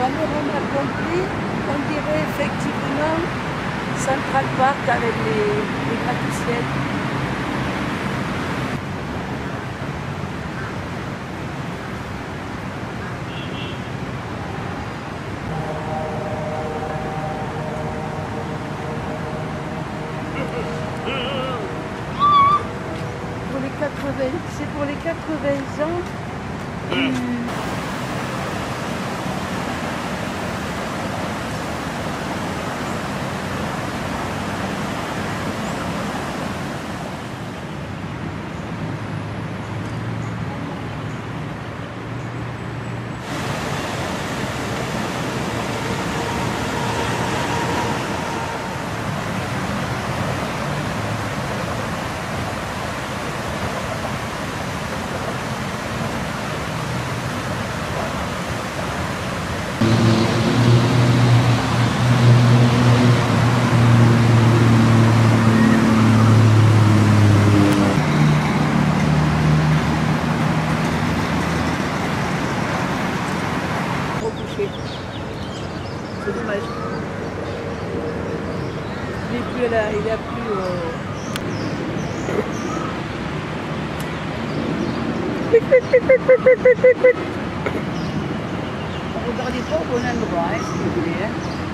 Quand le monde a compris, on dirait effectivement Central Park avec les gratte-ciels. C'est pour les 80 ans. C'est dommage. Il a plus... On regarde les pauvres au même endroit, hein, si vous voulez. Hein.